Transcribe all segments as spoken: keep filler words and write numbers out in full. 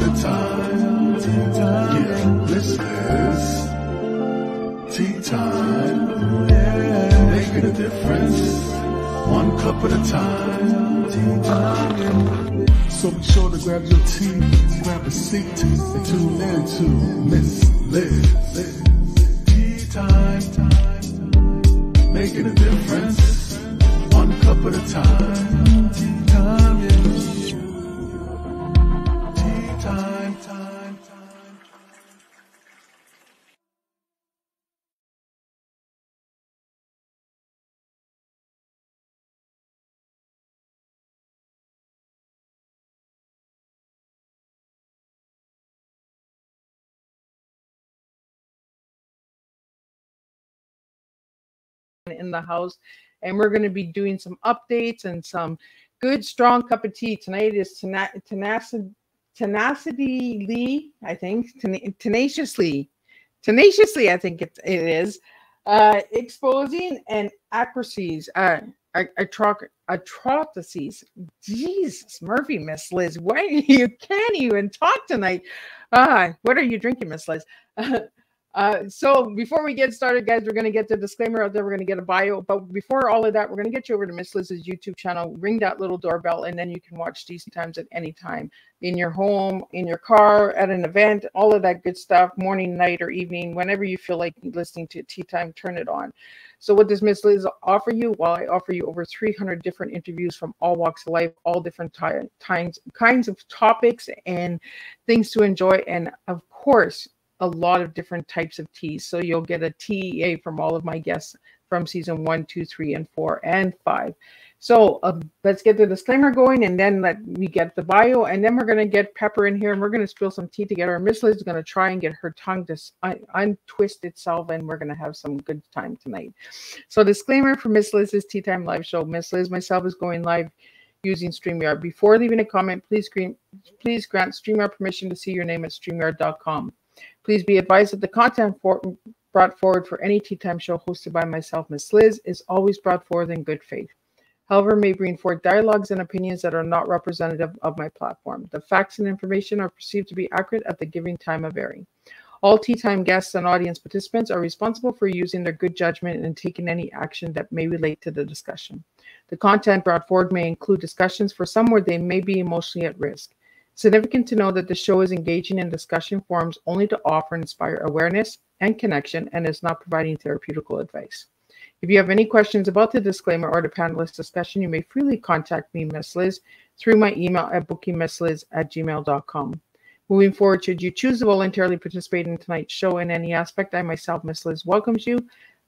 for the time. Yeah, Miss Liz. Tea time. Making a difference. One cup at a time. Tea time. So be sure to grab your tea, grab a seat, and tune in to Miss Liz. Tea time. Making a difference. One cup at a time. Tea time, yeah. Time, time, time. In the house, and we're going to be doing some updates and some good strong cup of tea. Tonight is tonight tenacity. Tenacity Lee, I think, ten tenaciously, tenaciously, I think it, it is, uh, exposing and accuracies, uh, atrocities. Jesus, Murphy, Miss Liz, why you can't even talk tonight? Uh, what are you drinking, Miss Liz? Uh, so before we get started, guys, we're going to get the disclaimer out there. We're going to get a bio. But before all of that, we're going to get you over to Miss Liz's YouTube channel. Ring that little doorbell, and then you can watch these times at any time in your home, in your car, at an event, all of that good stuff, morning, night, or evening, whenever you feel like listening to Tea Time, turn it on. So what does Miss Liz offer you? Well, I offer you over three hundred different interviews from all walks of life, all different times, kinds of topics and things to enjoy. And of course, a lot of different types of teas. So you'll get a T E A from all of my guests from season one, two, three, and four, and five. So uh, let's get the disclaimer going, and then let me get the bio, and then we're going to get Pepper in here, and we're going to spill some tea together. Miss Liz is going to try and get her tongue to un untwist itself, and we're going to have some good time tonight. So disclaimer for Miss Liz's Tea Time Live Show. Miss Liz, myself, is going live using StreamYard. Before leaving a comment, please, green, please grant StreamYard permission to see your name at StreamYard dot com. Please be advised that the content for, brought forward for any Tea Time show hosted by myself, Miss Liz, is always brought forward in good faith. However, may bring forth dialogues and opinions that are not representative of my platform. The facts and information are perceived to be accurate at the given time of airing. All Tea Time guests and audience participants are responsible for using their good judgment and taking any action that may relate to the discussion. The content brought forward may include discussions for some where they may be emotionally at risk. Significant to know that the show is engaging in discussion forums only to offer and inspire awareness and connection, and is not providing therapeutical advice. If you have any questions about the disclaimer or the panelist discussion, you may freely contact me, Miss Liz, through my email at booking miss liz at gmail dot com. Moving forward, should you choose to voluntarily participate in tonight's show in any aspect, I myself, Miss Liz, welcomes you.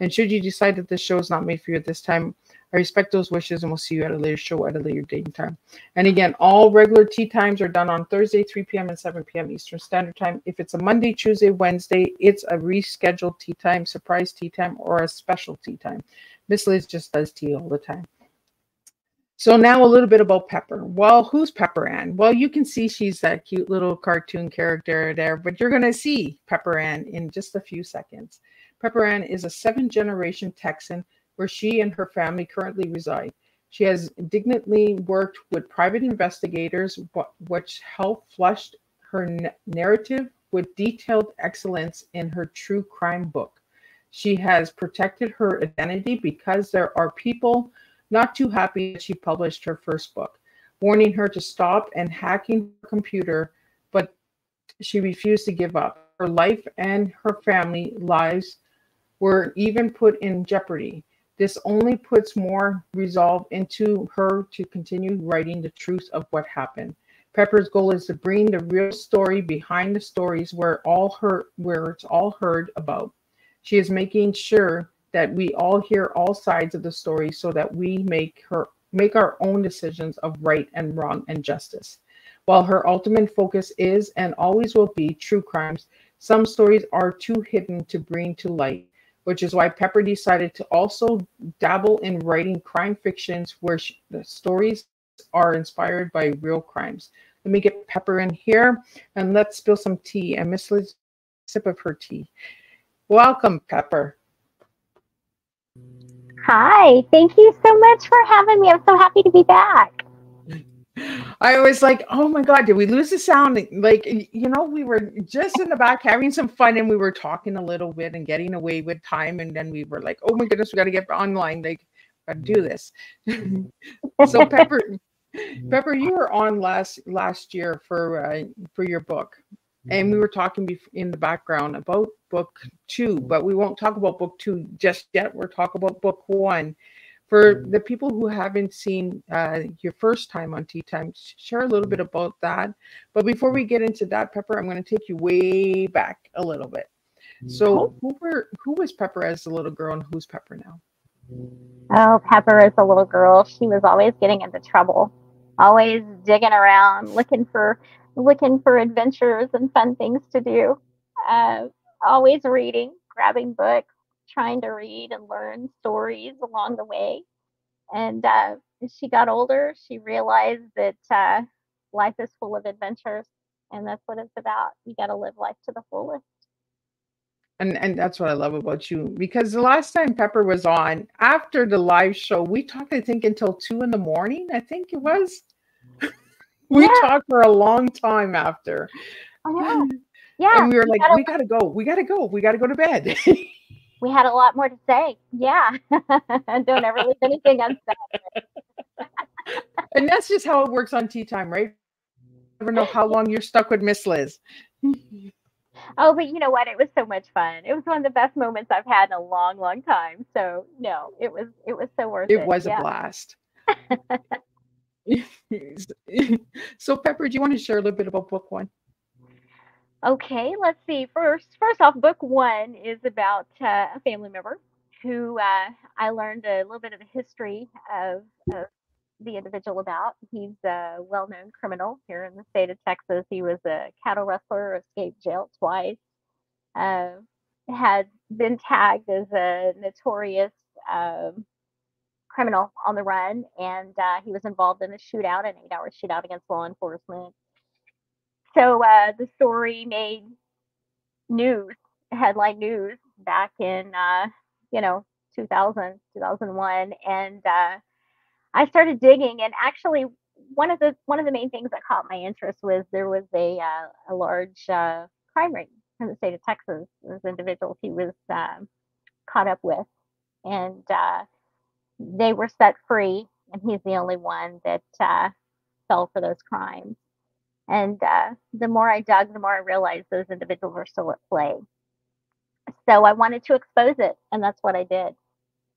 And should you decide that this show is not made for you at this time, I respect those wishes, and we'll see you at a later show at a later date and time. And again, all regular tea times are done on Thursday, three p m and seven p m Eastern Standard Time. If it's a Monday, Tuesday, Wednesday, it's a rescheduled tea time, surprise tea time, or a special tea time. Miss Liz just does tea all the time. So now a little bit about Pepper. Well, who's Pepper Anne? Well, you can see she's that cute little cartoon character there, but you're going to see Pepper Anne in just a few seconds. Pepper Anne is a seventh-generation Texan where she and her family currently reside. She has diligently worked with private investigators, which helped flush her narrative with detailed excellence in her true crime book. She has protected her identity because there are people not too happy that she published her first book, warning her to stop and hacking her computer, but she refused to give up. Her life and her family lives were even put in jeopardy. This only puts more resolve into her to continue writing the truth of what happened. Pepper's goal is to bring the real story behind the stories where all her where it's all heard about. She is making sure that we all hear all sides of the story so that we make her make our own decisions of right and wrong and justice. While her ultimate focus is and always will be true crimes, some stories are too hidden to bring to light, which is why Pepper decided to also dabble in writing crime fictions where she, the stories are inspired by real crimes. Let me get Pepper in here, and let's spill some tea, and Miss Liz, sip of her tea. Welcome, Pepper. Hi, thank you so much for having me. I'm so happy to be back. I was like, oh my God, did we lose the sound? Like, you know, we were just in the back having some fun and we were talking a little bit and getting away with time. And then we were like, oh my goodness, we got to get online. Like, I got to do this. So Pepper, Pepper, you were on last, last year for, uh, for your book. And we were talking in the background about book two, but we won't talk about book two just yet. We'll talk about book one. For the people who haven't seen uh, your first time on Tea Time, share a little bit about that. But before we get into that, Pepper, I'm going to take you way back a little bit. So who were who was Pepper as a little girl and who's Pepper now? Oh, Pepper as a little girl, she was always getting into trouble, always digging around, looking for looking for adventures and fun things to do. Uh, always reading, grabbing books, trying to read and learn stories along the way. And uh, as she got older, she realized that uh, life is full of adventures, and that's what it's about. You got to live life to the fullest. And, and that's what I love about you, because the last time Pepper was on, after the live show, we talked, I think, until two in the morning, I think it was. We yeah. talked for a long time after. Oh, yeah. yeah. And we were we like, gotta, we got to go. We got to go. We got to go to bed. We had a lot more to say. Yeah. Don't ever leave anything unsaid. And that's just how it works on Tea Time, right? You never know how long you're stuck with Miss Liz. Oh, but you know what? It was so much fun. It was one of the best moments I've had in a long, long time. So no, it was, it was so worth it. It was yeah. a blast. So Pepper, do you want to share a little bit about book one? Okay, let's see. First, first off, book one is about uh, a family member who uh, I learned a little bit of the history of, of the individual about. He's a well-known criminal here in the state of Texas. He was a cattle rustler, escaped jail twice, uh, had been tagged as a notorious um, criminal on the run, and uh, he was involved in a shootout, an eight-hour shootout against law enforcement. So uh, the story made news, headline news, back in, uh, you know, two thousand, two thousand one. And uh, I started digging. And actually, one of the one of the main things that caught my interest was there was a, uh, a large uh, crime rate in the state of Texas. Those individuals he was um, caught up with. And uh, they were set free. And he's the only one that uh, fell for those crimes. And uh, the more I dug, the more I realized those individuals were still at play. So I wanted to expose it, and that's what I did.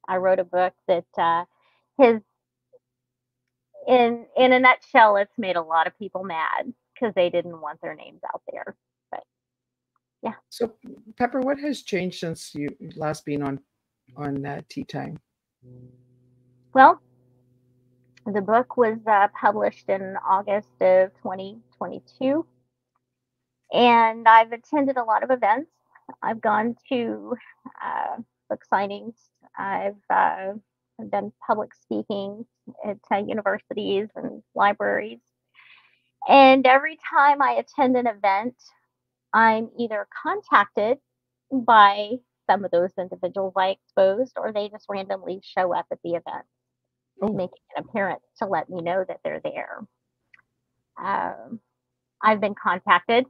I wrote a book that uh, his, in in a nutshell, it's made a lot of people mad because they didn't want their names out there. But yeah. So Pepper, what has changed since you last being on on uh, Tea Time? Well, the book was uh, published in August of twenty twenty-two, and I've attended a lot of events. I've gone to uh, book signings. I've, uh, I've done public speaking at uh, universities and libraries. And every time I attend an event, I'm either contacted by some of those individuals I exposed, or they just randomly show up at the event. Oh. Making an appearance to let me know that they're there. Um, I've been contacted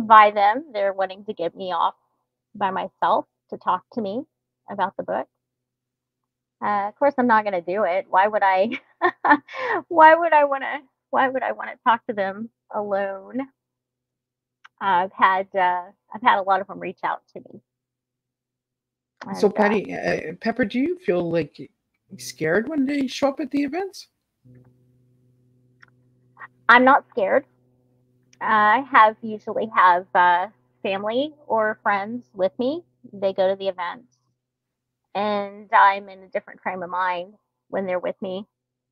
by them. They're wanting to get me off by myself to talk to me about the book. Uh, of course, I'm not going to do it. Why would I? Why would I want to? Why would I want to talk to them alone? I've had uh, I've had a lot of them reach out to me. And, so, Penny, uh, uh, Pepper, do you feel like scared when they show up at the events? I'm not scared. I have usually have uh, family or friends with me. They go to the events, and I'm in a different frame of mind when they're with me,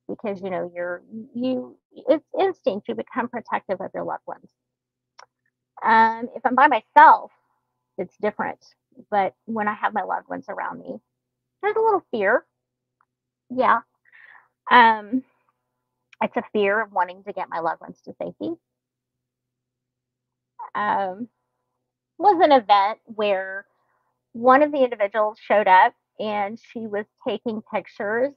because you know you're you. It's instinct. You become protective of your loved ones. Um, if I'm by myself, it's different. But when I have my loved ones around me, there's a little fear. Yeah. Um, it's a fear of wanting to get my loved ones to safety. Um, was an event where one of the individuals showed up and she was taking pictures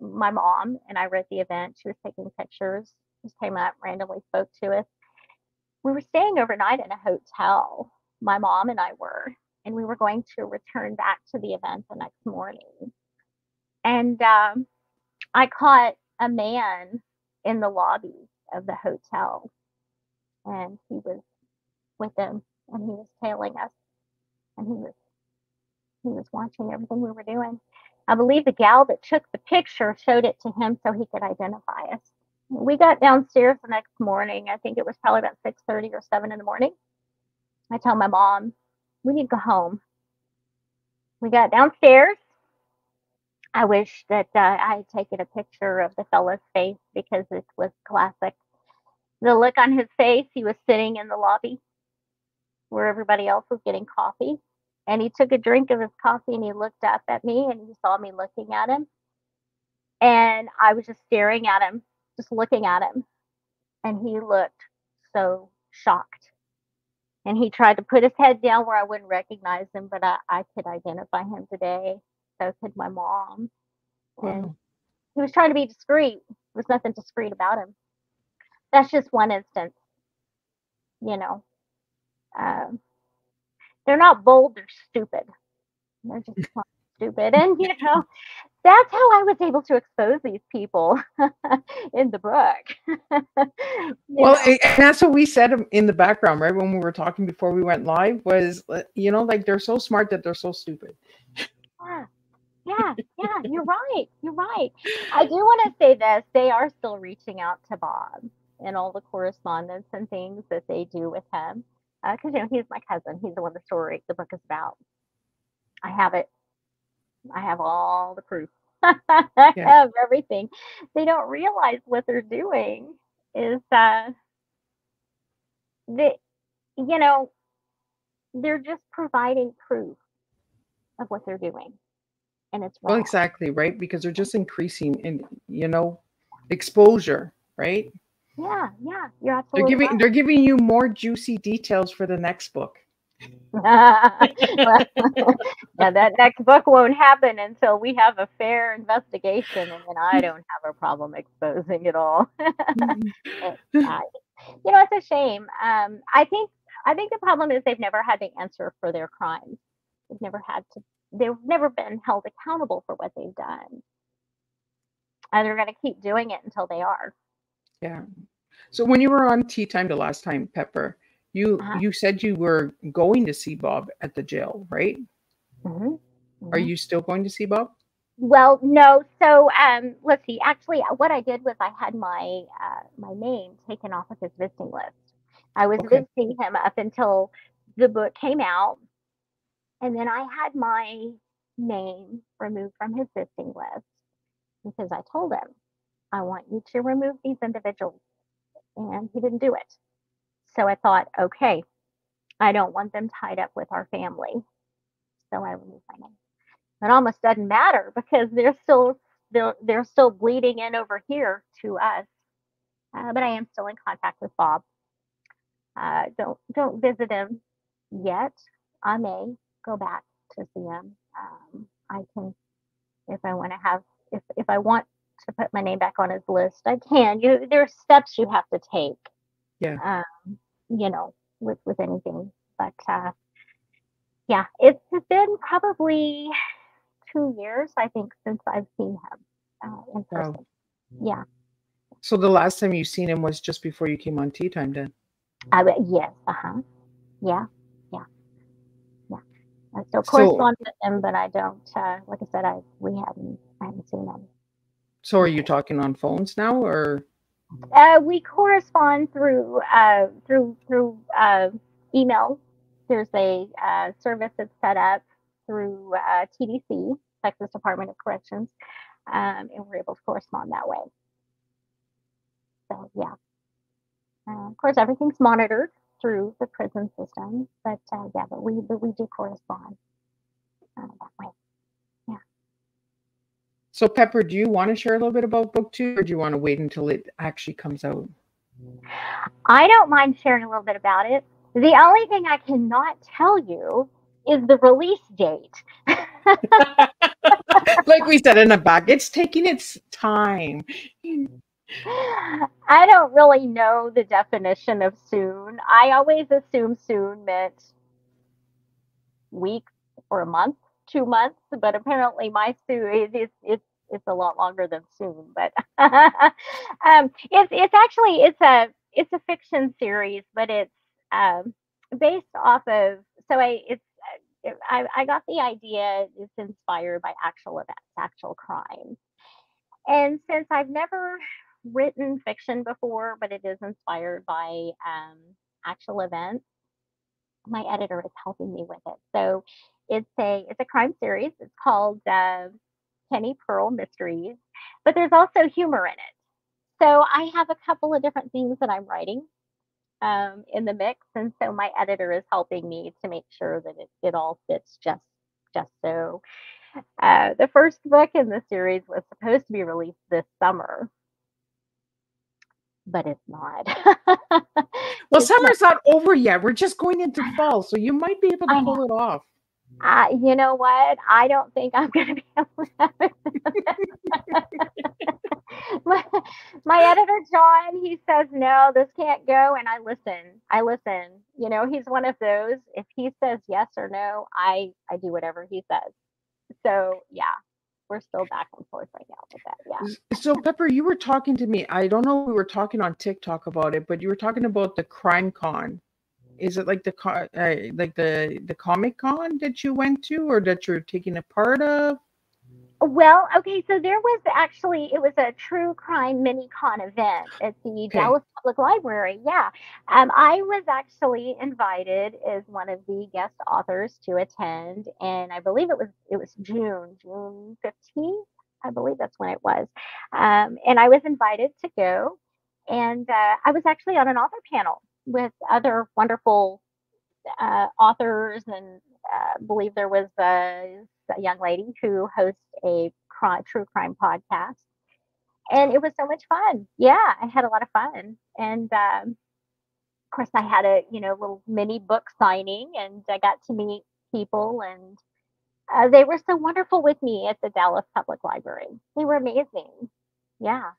my mom and I were at the event. She was taking pictures, just came up, randomly spoke to us. We were staying overnight in a hotel, my mom and I were, and we were going to return back to the event the next morning. And um, I caught a man in the lobby of the hotel, and he was with them, and he was tailing us, and he was he was watching everything we were doing. I believe the gal that took the picture showed it to him so he could identify us. We got downstairs the next morning. I think it was probably about six thirty or seven in the morning. I tell my mom, we need to go home. We got downstairs. I wish that uh, I had taken a picture of the fellow's face because this was classic. The look on his face, he was sitting in the lobby where everybody else was getting coffee. And he took a drink of his coffee and he looked up at me and he saw me looking at him. And I was just staring at him, just looking at him. And he looked so shocked. And he tried to put his head down where I wouldn't recognize him, but I, I could identify him today. So could my mom. And wow. He was trying to be discreet. There was nothing discreet about him. That's just one instance, you know. Um, they're not bold, they're stupid. They're just stupid. And, you know, that's how I was able to expose these people in the book. Well, know? And that's what we said in the background, right? When we were talking before we went live was, you know, like they're so smart that they're so stupid. Yeah, yeah, yeah, you're right. You're right. I do want to say this. They are still reaching out to Bob and all the correspondence and things that they do with him. Because, uh, you know, he's my cousin. He's the one the story, the book is about. I have it. I have all the proof. Yeah. I have everything. They don't realize what they're doing is uh, that, you know, they're just providing proof of what they're doing. And it's wrong. Well, exactly, right? Because they're just increasing in, you know, exposure, right? Yeah, yeah, you're absolutely. They're giving right. They're giving you more juicy details for the next book. Yeah, that next book won't happen until we have a fair investigation, and then I don't have a problem exposing it all. it, uh, you know, it's a shame. Um, I think I think the problem is they've never had to answer for their crimes. They've never had to. They've never been held accountable for what they've done, and they're going to keep doing it until they are. Yeah. So when you were on Tea Time the last time, Pepper, you uh-huh. you said you were going to see Bob at the jail, right? Mm-hmm. Mm-hmm. Are you still going to see Bob? Well, no. So um, let's see. Actually, what I did was I had my uh, my name taken off of his visiting list. I was okay. visiting him up until the book came out, and then I had my name removed from his visiting list because I told him, I want you to remove these individuals. And he didn't do it. So I thought, okay, I don't want them tied up with our family. So I removed my name. It almost doesn't matter because they're still they're, they're still bleeding in over here to us. Uh, but I am still in contact with Bob. Uh, don't don't visit him yet. I may go back to see him. Um, I can, if I want to have, if if I want. to put my name back on his list, I can. You, there are steps you have to take. Yeah. Um, you know, with with anything, but uh, yeah, it's been probably two years, I think, since I've seen him uh, in person. Oh. Yeah. So the last time you seen him was just before you came on Tea Time, then. I yes. Uh huh. Yeah. Yeah. Yeah. I still correspond so, with him, but I don't. Uh, like I said, I we haven't. I haven't seen him. So are you talking on phones now, or? Uh, we correspond through uh, through through uh, email. There's a uh, service that's set up through uh, T D C, Texas Department of Corrections, um, and we're able to correspond that way. So yeah, uh, of course everything's monitored through the prison system, but uh, yeah, but we but we do correspond uh, that way. So Pepper, do you want to share a little bit about book two, or do you want to wait until it actually comes out? I don't mind sharing a little bit about it. The only thing I cannot tell you is the release date. Like we said in the back, it's taking its time. I don't really know the definition of soon. I always assume soon meant week or a month, two months, but apparently my soon is it's it's a lot longer than soon. But um, it's it's actually it's a it's a fiction series, but it's um, based off of so I it's I I got the idea it's inspired by actual events, actual crime, and since I've never written fiction before, but it is inspired by um, actual events. My editor is helping me with it. So it's a it's a crime series. It's called uh, Penny Pearl Mysteries, but there's also humor in it. So I have a couple of different things that I'm writing um, in the mix, and so my editor is helping me to make sure that it it all fits just just so. Uh, the first book in the series was supposed to be released this summer, but it's not. Well, it's summer's not. not over yet. We're just going into fall, so you might be able to pull it off. Uh, you know what? I don't think I'm going to be able to have it. my, my editor, John, he says, no, this can't go. And I listen. I listen. You know, he's one of those. If he says yes or no, I, I do whatever he says. So, yeah. We're still back and forth right now with that. Yeah. So Pepper, you were talking to me. I don't know if we were talking on TikTok about it, but you were talking about the Crime Con. Is it like the uh, like the the Comic Con that you went to, or that you're taking a part of? Well, okay. So there was actually it was a true crime mini con event at the okay. Dallas Public Library. Yeah, um, I was actually invited as one of the guest authors to attend, and I believe it was it was June June fifteenth. I believe that's when it was, um, and I was invited to go, and uh, I was actually on an author panel with other wonderful uh, authors, and I uh, believe there was a. a young lady who hosts a crime, true crime podcast, and it was so much fun. Yeah, I had a lot of fun, and um, of course, I had a you know little mini book signing, and I got to meet people, and uh, they were so wonderful with me at the Dallas Public Library. They were amazing. Yeah.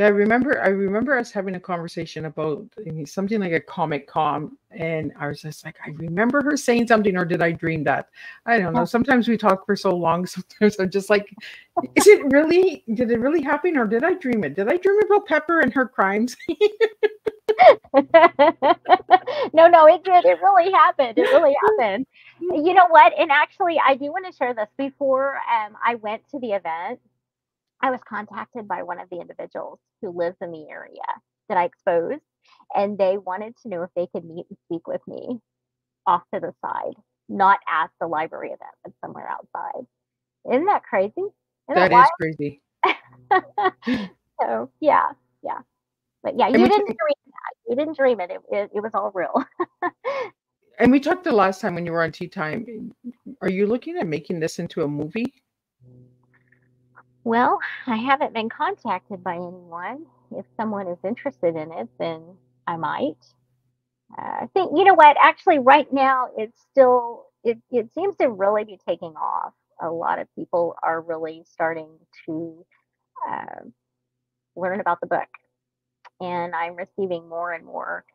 Yeah, I remember. I remember us having a conversation about something like a Comic Con, and I was just like, I remember her saying something, or did I dream that? I don't know. Sometimes we talk for so long. Sometimes I'm just like, is it really? Did it really happen, or did I dream it? Did I dream about Pepper and her crimes? no, no, it did. It really happened. It really happened. You know what? And actually, I do want to share this. Before um, I went to the event, I was contacted by one of the individuals who lives in the area that I exposed, and they wanted to know if they could meet and speak with me off to the side, not at the library event, but somewhere outside. Isn't that crazy? Isn't that, that is crazy. So, yeah, yeah. But yeah, you didn't dream that. You didn't dream it. It, it, it was all real. And we talked the last time when you were on Tea Time. Are you looking at making this into a movie? Well, I haven't been contacted by anyone. If someone is interested in it, then I might. Uh, I think, you know what, actually right now it's still, it, it seems to really be taking off. A lot of people are really starting to uh, learn about the book. And I'm receiving more and more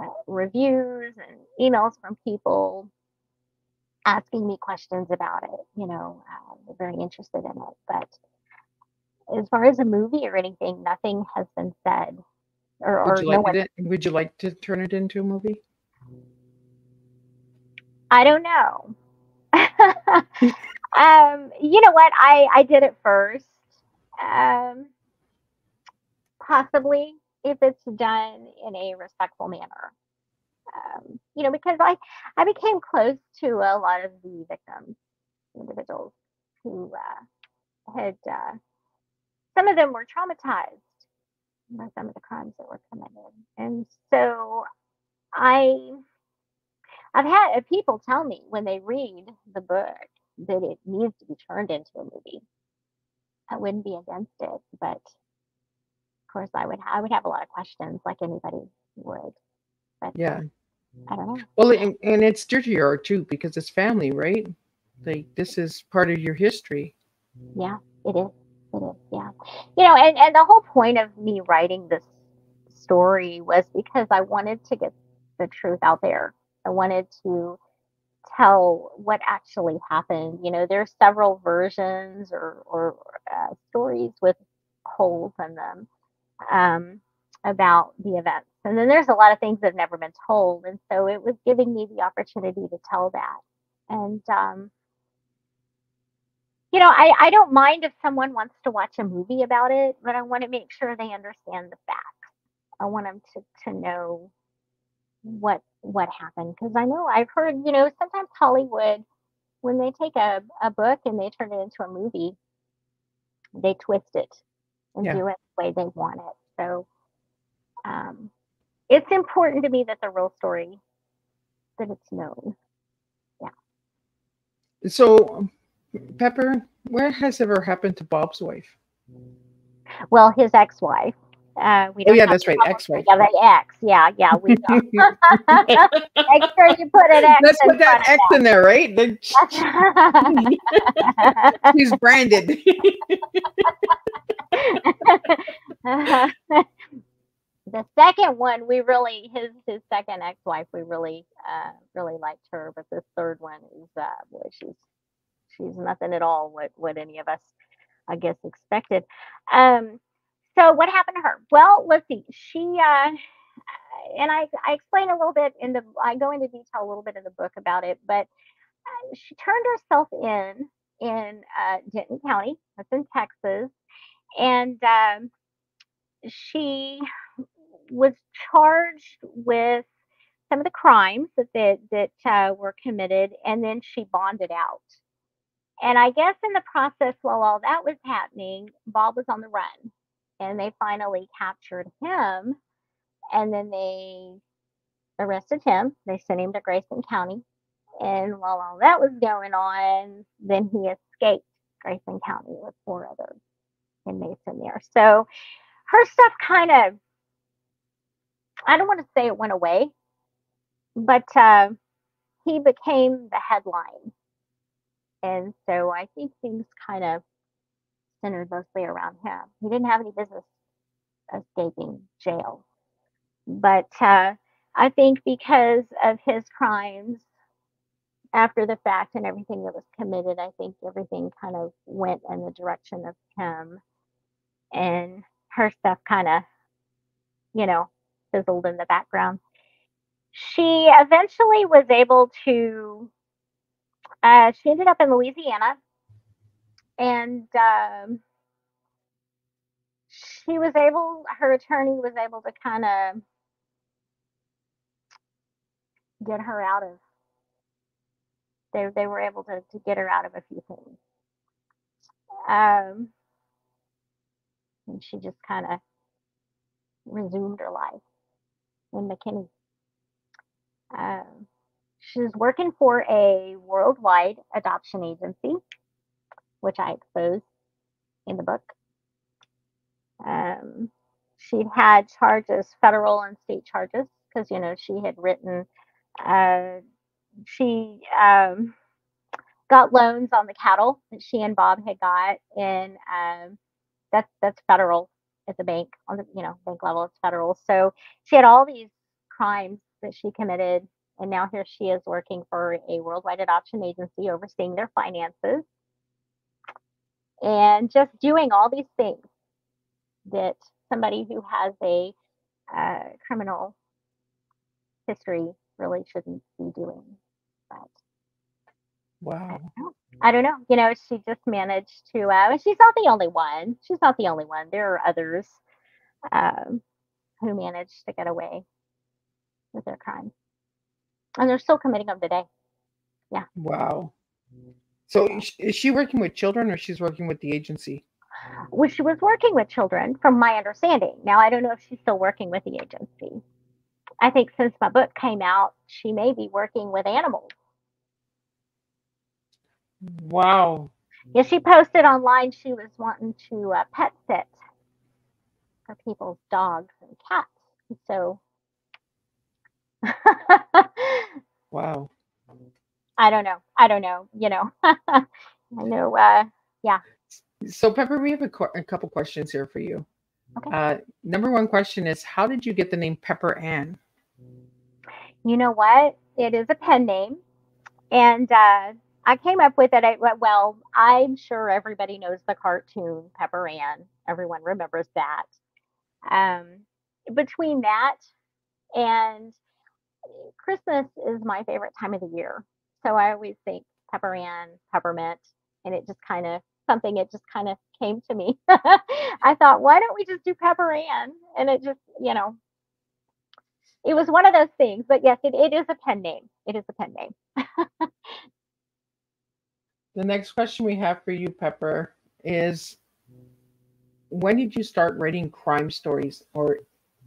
uh, reviews and emails from people asking me questions about it. You know, uh, they're very interested in it, but as far as a movie or anything, nothing has been said. Or, or would, you no like one... it, would you like to turn it into a movie? I don't know. um, you know what? I, I did it first. Um, possibly if it's done in a respectful manner. Um, you know, because I, I became close to a lot of the victims, individuals who uh, had... Uh, some of them were traumatized by some of the crimes that were committed. And so I, I've had people tell me when they read the book that it needs to be turned into a movie. I wouldn't be against it, but of course I would, I would have a lot of questions like anybody would. But yeah. I don't know. Well, and, and it's dirtier too, because it's family, right? Like this is part of your history. Yeah, it is. It is. Yeah. You know, and, and the whole point of me writing this story was because I wanted to get the truth out there. I wanted to tell what actually happened. You know, there's several versions or, or uh, stories with holes in them um, about the events. And then there's a lot of things that have never been told. And so it was giving me the opportunity to tell that. And, um, you know, I, I don't mind if someone wants to watch a movie about it, but I want to make sure they understand the facts. I want them to, to know what what happened. Because I know I've heard, you know, sometimes Hollywood, when they take a, a book and they turn it into a movie, they twist it and yeah. do it the way they want it. So um, it's important to me that the real story, that it's known. Yeah. So, Pepper, what has ever happened to Bob's wife? Well, his ex-wife. Uh, we don't oh yeah, that's right. Ex-wife. Yeah, that ex. Yeah, yeah. We don't. Make sure you put an X. Let's put that X in there, right? She's branded. uh, the second one, we really his his second ex-wife. We really uh, really liked her, but this third one is uh, boy, she's she's nothing at all what what any of us, I guess, expected. Um. So what happened to her? Well, let's see. She, uh, and I, I explain a little bit in the, I go into detail a little bit in the book about it, but uh, she turned herself in, in uh, Denton County, that's in Texas. And um, she was charged with some of the crimes that, that, that uh, were committed, and then she bonded out. And I guess in the process, while all that was happening, Bob was on the run. And they finally captured him, and then they arrested him. They sent him to Grayson County. And while all that was going on, then he escaped Grayson County with four other inmates in there. So her stuff kind of, I don't want to say it went away, but uh, he became the headline. And so I think things kind of centered mostly around him. He didn't have any business escaping jail. But uh, I think because of his crimes after the fact and everything that was committed, I think everything kind of went in the direction of him. And her stuff kind of, you know, fizzled in the background. She eventually was able to, uh, she ended up in Louisiana. And um, she was able, her attorney was able to kind of get her out of, they, they were able to, to get her out of a few things. Um, and she just kind of resumed her life in McKinney. Um, she was working for a worldwide adoption agency, which I exposed in the book. Um, she had charges, federal and state charges, because, you know, she had written, uh, she um, got loans on the cattle that she and Bob had got, and um, that's, that's federal at the bank, on the, you know, bank level, it's federal. So she had all these crimes that she committed, and now here she is working for a worldwide adoption agency overseeing their finances. And just doing all these things that somebody who has a uh, criminal history really shouldn't be doing. But wow. I don't know. I don't know. You know, she just managed to, uh, and she's not the only one. She's not the only one. There are others um, who managed to get away with their crime. And they're still committing them today. Yeah. Wow. So is she working with children, or she's working with the agency? Well, she was working with children, from my understanding. Now, I don't know if she's still working with the agency. I think since my book came out, she may be working with animals. Wow. Yeah, she posted online she was wanting to uh, pet sit for people's dogs and cats. So. Wow. I don't know. I don't know. You know, I know. Uh, yeah. So Pepper, we have a, a couple questions here for you. Okay. Uh, number one question is, how did you get the name Pepper Anne? You know what? It is a pen name. And uh, I came up with it. I, well, I'm sure everybody knows the cartoon Pepper Anne. Everyone remembers that. Um, between that and Christmas is my favorite time of the year. So I always think Pepper Anne, peppermint, and it just kind of something, it just kind of came to me. I thought, why don't we just do Pepper Anne? And it just, you know, it was one of those things. But yes, it, it is a pen name. It is a pen name. The next question we have for you, Pepper, is when did you start writing crime stories, or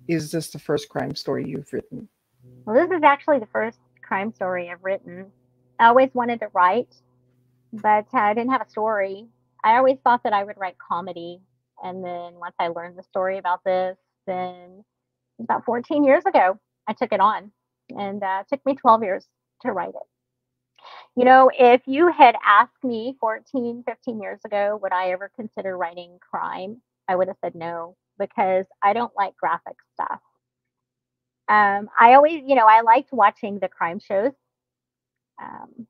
is this the first crime story you've written? Well, this is actually the first crime story I've written. I always wanted to write, but I didn't have a story. I always thought that I would write comedy. And then once I learned the story about this, then about fourteen years ago, I took it on. And uh, it took me twelve years to write it. You know, if you had asked me fourteen, fifteen years ago, would I ever consider writing crime? I would have said no, because I don't like graphic stuff. Um, I always, you know, I liked watching the crime shows. Um,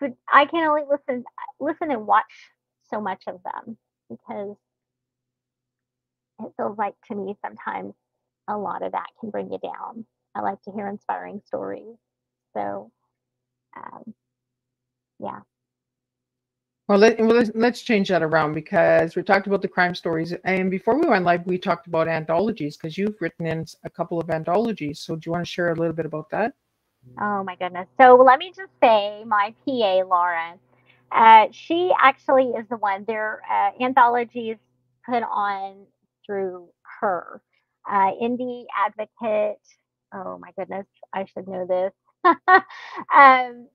but I can only listen, listen and watch so much of them, because it feels like to me sometimes a lot of that can bring you down. I like to hear inspiring stories. So, um, yeah. Well, let, let's, let's change that around, because we talked about the crime stories. And before we went live, we talked about anthologies, because you've written in a couple of anthologies. So do you want to share a little bit about that? Oh, my goodness. So let me just say my P A, Laura, uh, she actually is the one. There are uh, anthologies put on through her. Uh, Indie Advocate. Oh, my goodness. I should know this. um,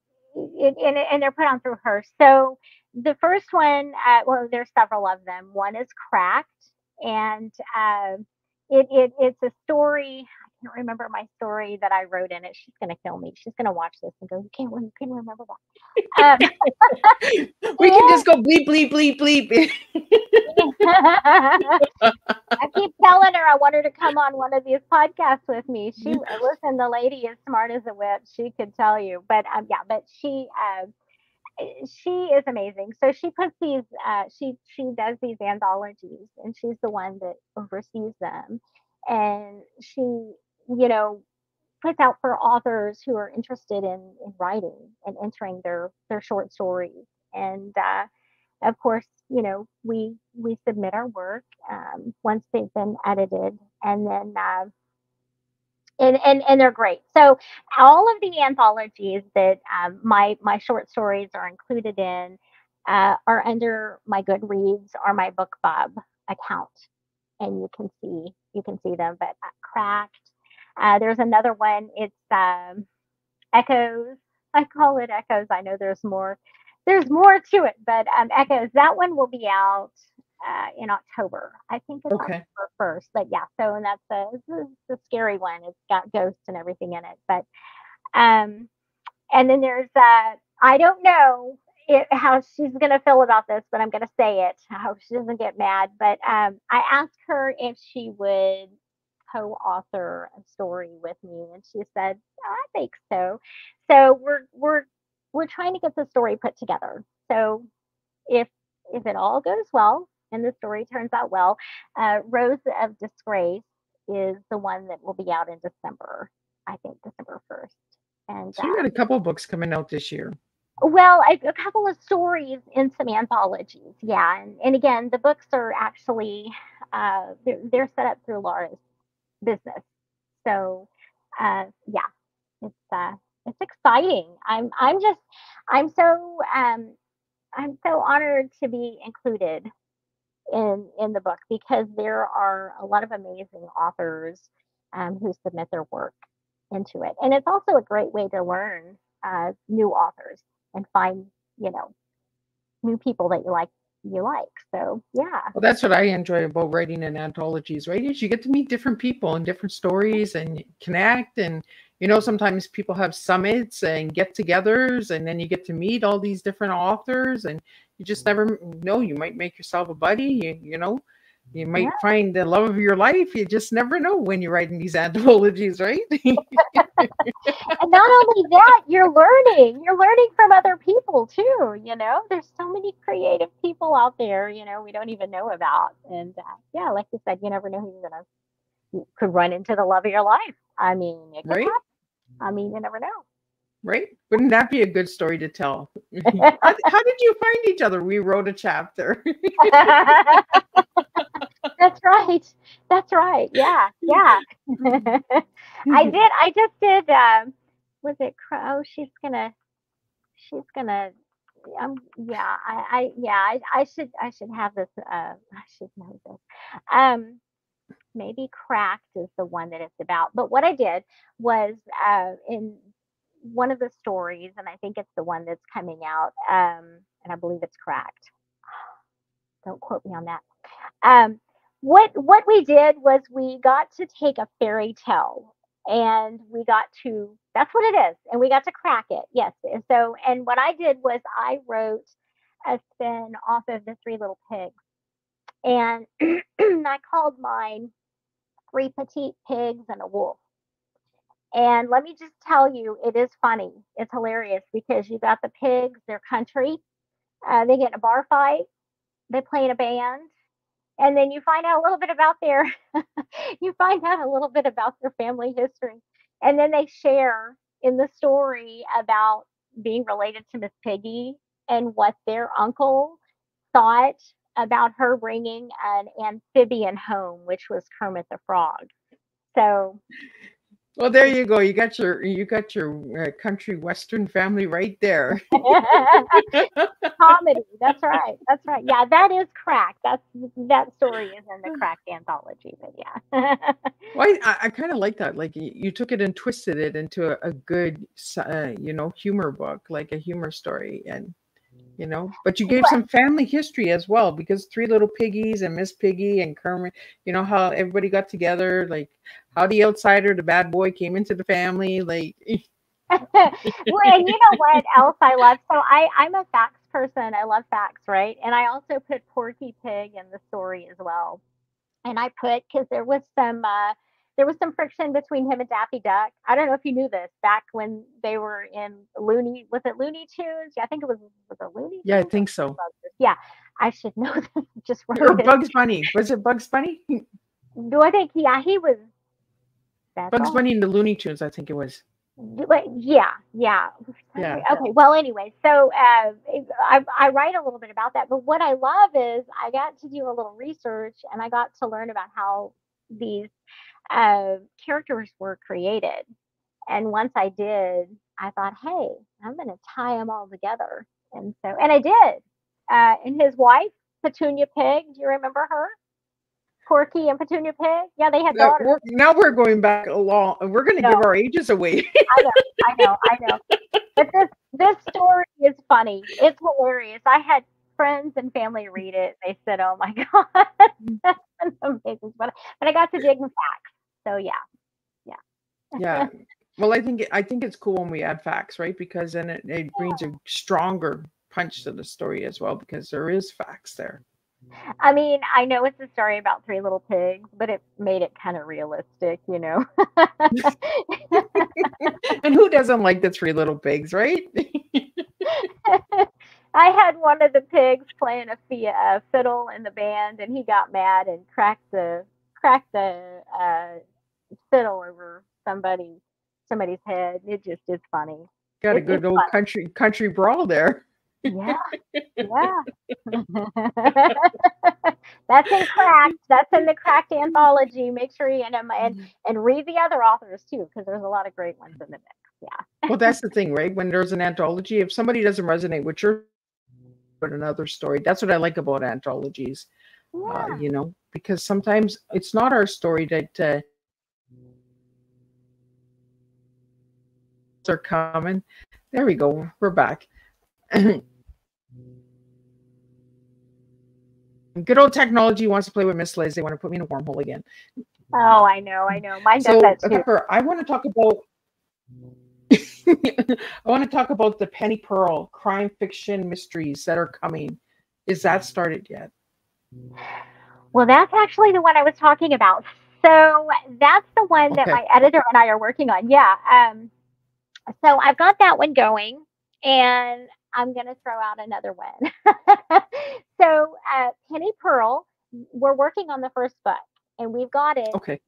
it, and, and they're put on through her. So the first one, uh, well, there's several of them. One is Cracked, and uh, it, it it's a story. I can't remember my story that I wrote in it. She's gonna kill me. She's gonna watch this and go, "You can't, you can't remember that." Um, we can just go bleep, bleep, bleep, bleep. I keep telling her I want her to come on one of these podcasts with me. She listen, the lady is smart as a whip. She could tell you, but um, yeah, but she. Uh, She is amazing. So she puts these, uh, she she does these anthologies, and she's the one that oversees them. And she, you know, puts out for authors who are interested in, in writing and entering their their short stories. And uh, of course, you know, we we submit our work um, once they've been edited, and then uh, And, and and they're great. So all of the anthologies that um, my my short stories are included in uh, are under my Goodreads or my BookBub account, and you can see you can see them. But Cracked, uh, there's another one. It's um, Echoes. I call it Echoes. I know there's more. There's more to it, but um, Echoes. That one will be out Uh, in October. I think it's okay. October first, but yeah, so and that's a, a, a scary one. It's got ghosts and everything in it, but um, and then there's uh, I don't know it, how she's gonna feel about this, but I'm gonna say it. I hope she doesn't get mad, but um, I asked her if she would co-author a story with me, and she said, oh, I think so. So we're we're we're trying to get the story put together. So if if it all goes well, and the story turns out well, Uh, Rose of Disgrace is the one that will be out in December, I think December first. And so you got uh, a couple of books coming out this year. Well, I, a couple of stories in some anthologies, yeah. And, and again, the books are actually, uh, they're, they're set up through Laura's business. So uh, yeah, it's uh, it's exciting. I'm, I'm just, I'm so, um, I'm so honored to be included in in the book, because there are a lot of amazing authors um, who submit their work into it, and it's also a great way to learn uh, new authors and find, you know, new people that you like you like. So yeah. Well, that's what I enjoy about writing in anthologies, right? Is you get to meet different people and different stories and connect, and you know, sometimes people have summits and get-togethers, and then you get to meet all these different authors, and you just never know. You might make yourself a buddy, you, you know. You might yeah. find the love of your life. You just never know when you're writing these anthologies, right? And not only that, you're learning. You're learning from other people, too, you know. There's so many creative people out there, you know, we don't even know about. And, uh, yeah, like you said, you never know who you're going to you could run into the love of your life. I mean, it could right? happen. I mean, you never know. Right? Wouldn't that be a good story to tell? How, how did you find each other? We wrote a chapter. That's right. That's right. Yeah. Yeah. I did. I just did. Um, was it? Oh, she's gonna. She's gonna. Um. Yeah. I. I yeah. I. I should. I should have this. Uh. I should know this. Um. Maybe Cracked is the one that it's about. But what I did was uh, in one of the stories, and I think it's the one that's coming out. Um. And I believe it's Cracked. Don't quote me on that. Um. What what we did was we got to take a fairy tale and we got to, that's what it is. And we got to crack it. Yes. And so, and what I did was I wrote a spin off of the Three Little Pigs. And I called mine Three Petite Pigs and a Wolf. And let me just tell you, it is funny. It's hilarious because you got the pigs, they're country. Uh, they get in a bar fight. They play in a band. And then you find out a little bit about their, you find out a little bit about their family history. And then they share in the story about being related to Miss Piggy and what their uncle thought about her bringing an amphibian home, which was Kermit the Frog. So. Well, there you go. You got your, you got your uh, country Western family right there. Comedy. That's right. That's right. Yeah, that is Cracked. That's, that story is in the Cracked anthology, but yeah. Well, I, I kind of like that. Like you, you took it and twisted it into a, a good, uh, you know, humor book, like a humor story. And, you know, but you gave some family history as well, because Three Little Piggies and Miss Piggy and Kermit, you know, how everybody got together, like how the outsider, the bad boy came into the family, like. Well, and you know what else I love? So I, I'm a facts person. I love facts, right? And I also put Porky Pig in the story as well. And I put, because there was some, uh, there was some friction between him and Daffy Duck. I don't know if you knew this, back when they were in Looney, was it Looney Tunes? Yeah, I think it was, was it Looney Tunes? Yeah, I think so. Yeah, I should know this. Just or Bugs Bunny. Was it Bugs Bunny? Do I think, yeah, he was. Bugs all. Bunny in the Looney Tunes, I think it was. Yeah, yeah. yeah. Okay, well, anyway, so uh, I, I write a little bit about that. But what I love is I got to do a little research and I got to learn about how these uh characters were created. And once I did, I thought, hey, I'm gonna tie them all together. And so, and I did. Uh and his wife, Petunia Pig, do you remember her? Porky and Petunia Pig. Yeah, they had daughters. We're, now we're going back along. We're gonna no. give our ages away. I know, I know, I know. But this this story is funny. It's hilarious. I had friends and family read it. They said, oh my God, that's amazing. But I got to dig in facts. So yeah. Yeah. Yeah. Well, I think, I think it's cool when we add facts, right? Because then it, it brings a stronger punch to the story as well, because there is facts there. I mean, I know it's a story about Three Little Pigs, but it made it kind of realistic, you know? And who doesn't like the Three Little Pigs, right? I had one of the pigs playing a uh, fiddle in the band, and he got mad and cracked the cracked the uh, fiddle over somebody somebody's head. It just is funny. Got a it, good old funny. country country brawl there. Yeah, yeah. That's in Cracked. That's in the Cracked anthology. Make sure you end up and and read the other authors too, because there's a lot of great ones in the mix. Yeah. Well, that's the thing, right? When there's an anthology, if somebody doesn't resonate with your but another story. That's what I like about anthologies, yeah. uh, you know, because sometimes it's not our story that uh, are common. There we go. We're back. Good old technology wants to play with Miss Liz. They want to put me in a wormhole again. Oh, I know. I know. Mine does so, that too. Pepper, I want to talk about I want to talk about the Penny Pearl crime fiction mysteries that are coming. Is that started yet? Well, that's actually the one I was talking about. So that's the one okay. that my editor and I are working on. Yeah. Um, so I've got that one going, and I'm going to throw out another one. So uh, Penny Pearl, we're working on the first book, and we've got it. Okay.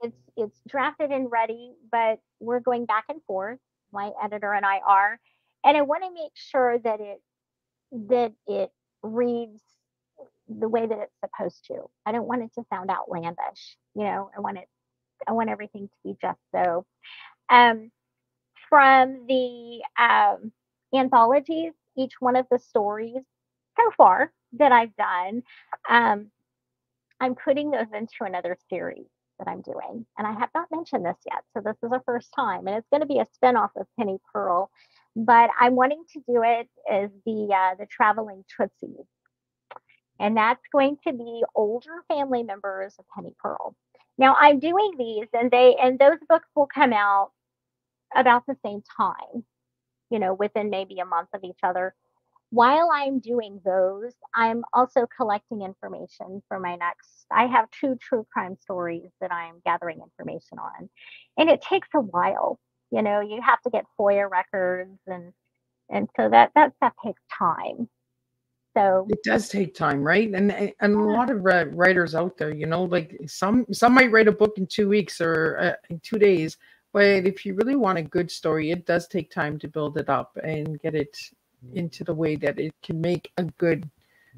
It's, it's drafted and ready, but we're going back and forth. My editor and I are, and I want to make sure that it, that it reads the way that it's supposed to. I don't want it to sound outlandish. You know, I want it, I want everything to be just so. Um, from the um, anthologies, each one of the stories so far that I've done, um, I'm putting those into another series that I'm doing, and I have not mentioned this yet, so this is our first time, and it's going to be a spinoff of Penny Pearl, but I'm wanting to do it as the uh, the Traveling Tootsies, and that's going to be older family members of Penny Pearl. Now I'm doing these, and they and those books will come out about the same time, you know, within maybe a month of each other. While I'm doing those, I'm also collecting information for my next. I have two true crime stories that I'm gathering information on. And it takes a while. You know, you have to get FOIA records, and and so that, that stuff takes time. So it does take time, right? And and a lot of uh, writers out there, you know, like some some might write a book in two weeks or uh, in two days. But if you really want a good story, it does take time to build it up and get it into the way that it can make a good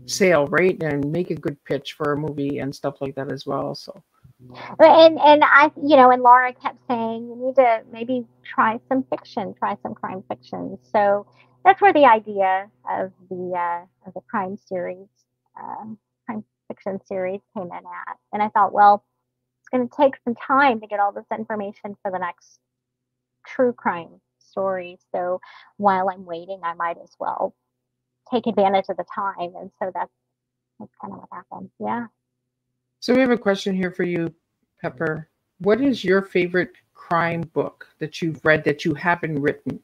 sale, right, and make a good pitch for a movie and stuff like that as well. So and and I you know and Laura kept saying you need to maybe try some fiction, try some crime fiction, so that's where the idea of the uh of the crime series um uh, crime fiction series came in at. And I thought, well, it's going to take some time to get all this information for the next true crime story. So while I'm waiting, I might as well take advantage of the time. And so that's, that's kind of what happened. Yeah. So we have a question here for you, Pepper. What is your favorite crime book that you've read that you haven't written?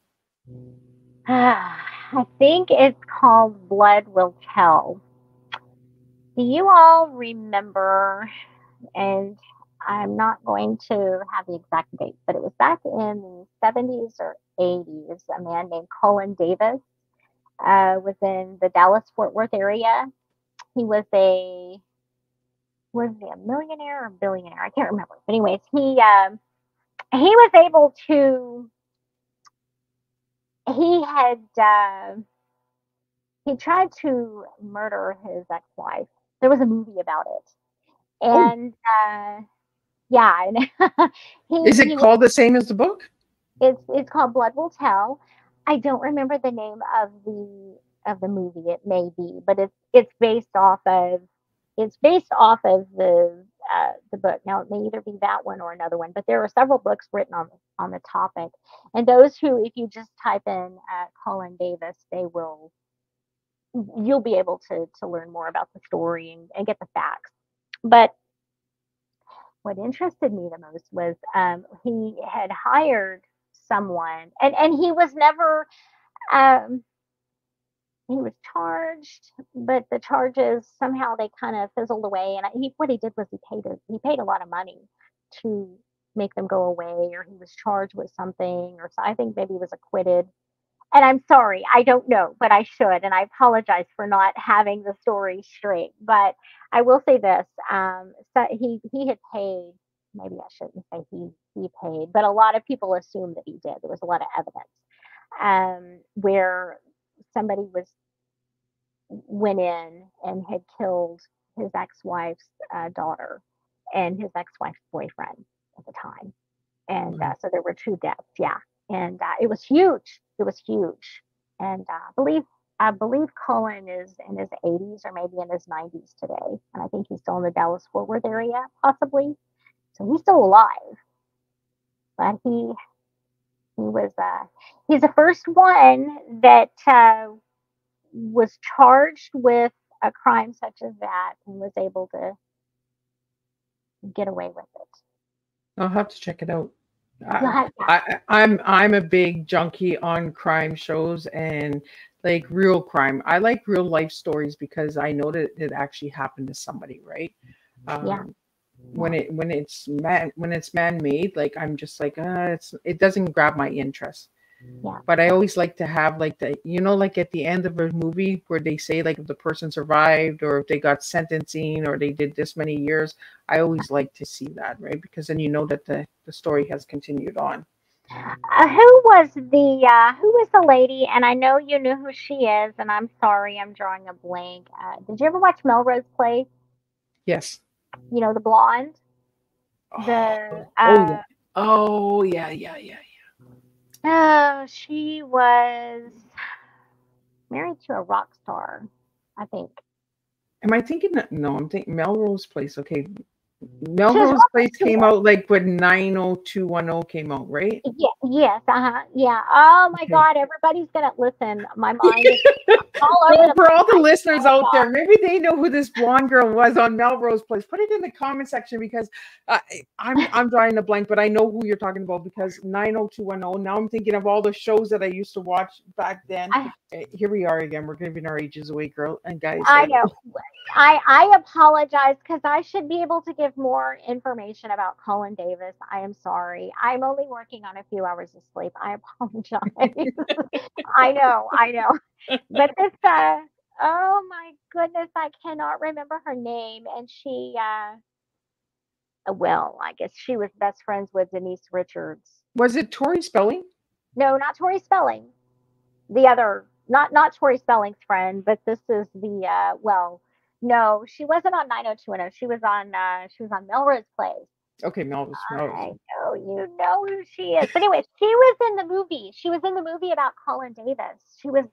Ah, I think it's called Blood Will Tell. Do you all remember, and I'm not going to have the exact date, but it was back in the seventies or eighties. A man named Colin Davis uh, was in the Dallas-Fort Worth area. He was a was he a millionaire or billionaire? I can't remember. But anyways, he um, he was able to. He had uh, he tried to murder his ex-wife. There was a movie about it, and. Uh, Yeah. he, Is it he, called the same as the book? It's it's called Blood Will Tell. I don't remember the name of the of the movie. It may be, but it's it's based off of it's based off of the uh, the book. Now it may either be that one or another one, but there are several books written on on the topic. And those who, if you just type in uh, Colin Davis, they will you'll be able to to learn more about the story and, and get the facts. But what interested me the most was um, he had hired someone, and, and he was never, um, he was charged, but the charges somehow they kind of fizzled away. And he, what he did was he paid a, he paid a lot of money to make them go away, or he was charged with something, or so I think maybe he was acquitted. And I'm sorry, I don't know, but I should, and I apologize for not having the story straight. But I will say this: um, so he he had paid. Maybe I shouldn't say he he paid, but a lot of people assumed that he did. There was a lot of evidence um, where somebody was went in and had killed his ex-wife's uh, daughter and his ex-wife's boyfriend at the time, and uh, so there were two deaths. Yeah. And uh, it was huge. It was huge. And uh, I believe I believe Colin is in his eighties or maybe in his nineties today. And I think he's still in the Dallas-Fort Worth area, possibly. So he's still alive. But he he was uh, he's the first one that uh, was charged with a crime such as that and was able to get away with it. I'll have to check it out. I, I, I'm I'm a big junkie on crime shows and like real crime. I like real life stories because I know that it actually happened to somebody, right? Um, yeah. When it when it's man when it's man made, like I'm just like uh, it's it doesn't grab my interest. Yeah. But I always like to have like the you know like at the end of a movie where they say like if the person survived or if they got sentencing or they did this many years, I always like to see that, right? Because then you know that the, the story has continued on. Uh, who was the uh, who was the lady? And I know you knew who she is. And I'm sorry, I'm drawing a blank. Uh, did you ever watch Melrose Place? Yes. You know the blonde. Oh, the uh, oh yeah, yeah, yeah. yeah. Oh, she was married to a rock star, I think. Am I thinking that? No, I'm thinking Melrose Place. Okay. Melrose Place came out like when nine oh two one oh came out, right? Yeah, yes, uh-huh, yeah. Oh, my okay. God, everybody's going to listen. My mind is all over well, for all the listeners out there, maybe they know who this blonde girl was on Melrose Place. Put it in the comment section because uh, I'm, I'm drawing a blank, but I know who you're talking about because nine oh two one oh, now I'm thinking of all the shows that I used to watch back then. I, Here we are again. We're giving our ages away, girl and guys. I know. I, I apologize because I should be able to give more information about Colin Davis. I am sorry. I'm only working on a few hours of sleep. I apologize. I know, I know. But this, uh, oh my goodness, I cannot remember her name. And she, uh, well, I guess she was best friends with Denise Richards. Was it Tori Spelling? No, not Tori Spelling. The other, not, not Tori Spelling's friend, but this is the, uh, well, no, she wasn't on nine oh two one oh. She was on uh, she was on Melrose Place. Okay, Melrose. Melrose. I know you know who she is. But anyway, she was in the movie. She was in the movie about Colin Davis. She was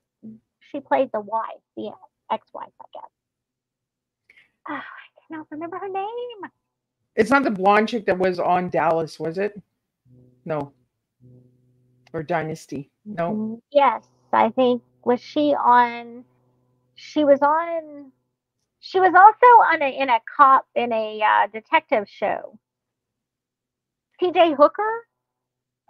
she played the wife, the ex-wife, I guess. Oh, I cannot remember her name. It's not the blonde chick that was on Dallas, was it? No. Or Dynasty. No. Yes, I think was she on she was on She was also on a, in a cop, in a uh, detective show. T J Hooker?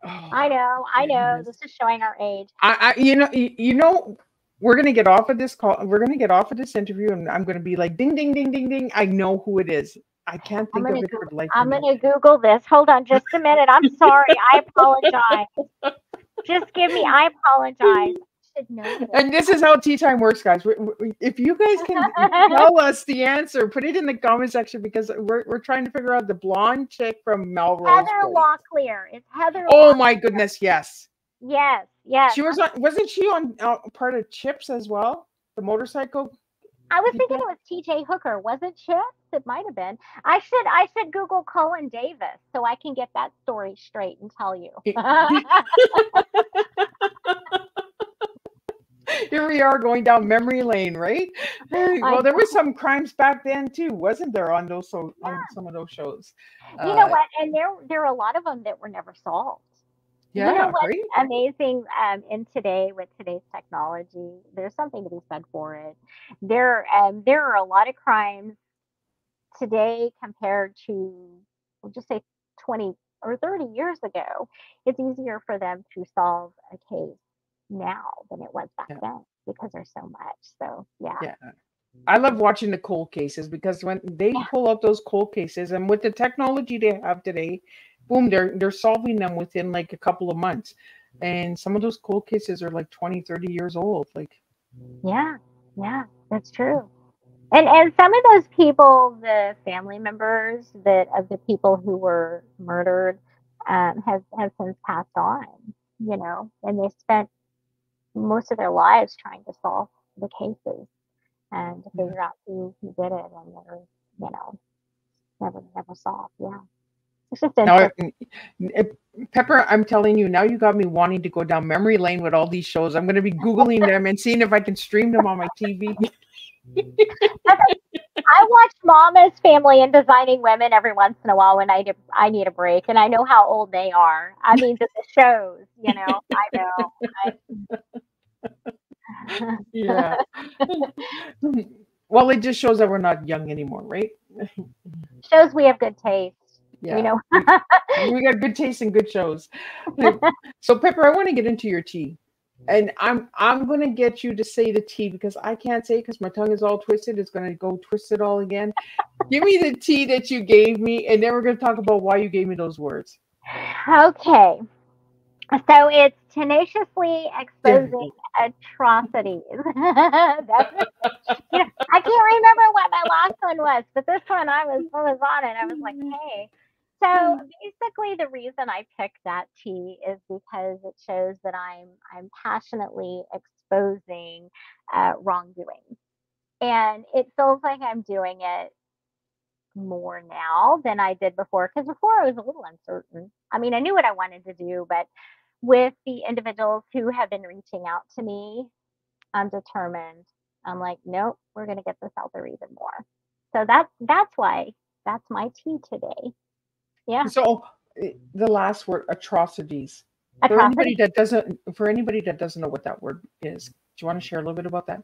Oh, I know, I know. Goodness. This is showing our age. I, I, you know, you, you know, we're going to get off of this call. We're going to get off of this interview, and I'm going to be like, ding, ding, ding, ding, ding. I know who it is. I can't think of it. For like I'm going to Google this. Hold on just a minute. I'm sorry. I apologize. Just give me, I apologize. Notice. And this is how tea time works, guys. We, we, if you guys can tell us the answer, put it in the comment section because we're we're trying to figure out the blonde chick from Melrose. Heather Locklear. It's Heather. Oh Locklear. My goodness! Yes. Yes. Yes. She was on. Wasn't she on uh, part of Chips as well? The motorcycle. I was thinking it was T J Hooker. Was it Chips? It might have been. I should I should Google Colin Davis so I can get that story straight and tell you. Here we are going down memory lane, right? Well, there were some crimes back then too, wasn't there? On those, so yeah. On some of those shows. You uh, know what? And there, there are a lot of them that were never solved. Yeah, you know what's right? Amazing. Um, in today with today's technology, there's something to be said for it. There, um, there are a lot of crimes today compared to, we'll just say twenty or thirty years ago. It's easier for them to solve a case now than it was back yeah. then because there's so much. So yeah. yeah I love watching the cold cases because when they yeah. pull up those cold cases and with the technology they have today, boom, they're they're solving them within like a couple of months. And some of those cold cases are like twenty, thirty years old. Like yeah, yeah, that's true. And and some of those people, the family members that of the people who were murdered um have, have since passed on, you know, and they spent most of their lives trying to solve the cases and to figure out who, who did it and never, you know, never, never solved. Yeah. It's just now, Pepper, I'm telling you, now you got me wanting to go down memory lane with all these shows. I'm going to be Googling them and seeing if I can stream them on my T V. I watch Mama's Family and Designing Women every once in a while when I, do, I need a break, and I know how old they are. I mean, the shows, you know, I know. I... yeah. Well, it just shows that we're not young anymore, right? Shows we have good taste. Yeah. You know, we got good taste and good shows. So Pepper, I want to get into your tea, and I'm I'm going to get you to say the tea because I can't say because my tongue is all twisted. It's going to go twist it all again. Give me the tea that you gave me, and then we're going to talk about why you gave me those words. Okay. So it's tenaciously exposing atrocities. That's, you know, I can't remember what my last one was, but this one I was I was on it. I was like, hey. So basically, the reason I picked that T is because it shows that I'm I'm passionately exposing uh, wrongdoing, and it feels like I'm doing it more now than I did before. Because before I was a little uncertain. I mean, I knew what I wanted to do, but with the individuals who have been reaching out to me, I'm determined. I'm like, nope, we're going to get this out there even more. So that's, that's why, that's my tea today. Yeah. So the last word, atrocities. atrocities. For anybody that doesn't, for anybody that doesn't know what that word is, do you want to share a little bit about that?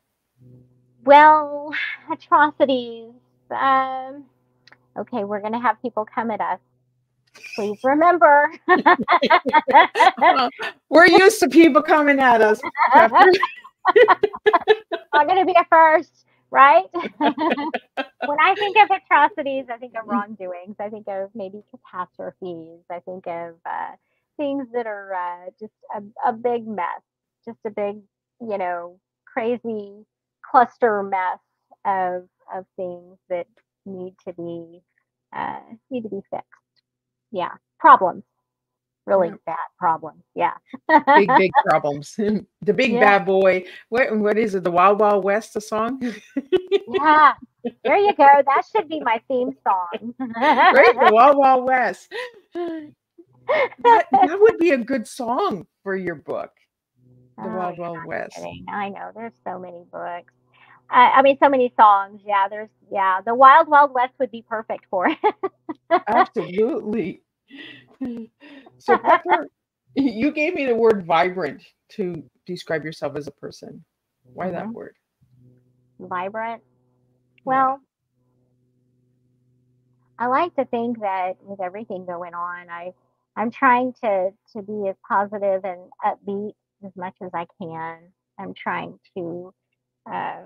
Well, atrocities. Um, okay. We're going to have people come at us. Please remember. We're used to people coming at us. I'm going to be a first, right? When I think of atrocities, I think of wrongdoings. I think of maybe catastrophes. I think of uh, things that are uh, just a, a big mess, just a big, you know, crazy cluster mess of of things that need to be uh, need to be fixed. Yeah. Problems. Really yeah. bad problems. Yeah. Big, big problems. The big yeah. bad boy. What, what is it? The Wild Wild West, the song? Yeah. There you go. That should be my theme song. Right? The Wild Wild West. That, that would be a good song for your book. The oh, Wild Wild West. Kidding. I know. There's so many books. Uh, I mean, so many songs. Yeah, there's, yeah, the Wild Wild West would be perfect for it. Absolutely. So, Pepper, you gave me the word vibrant to describe yourself as a person. Why that word? Vibrant. Well, I like to think that with everything going on, I, I'm trying to, to be as positive and upbeat as much as I can. I'm trying to, uh,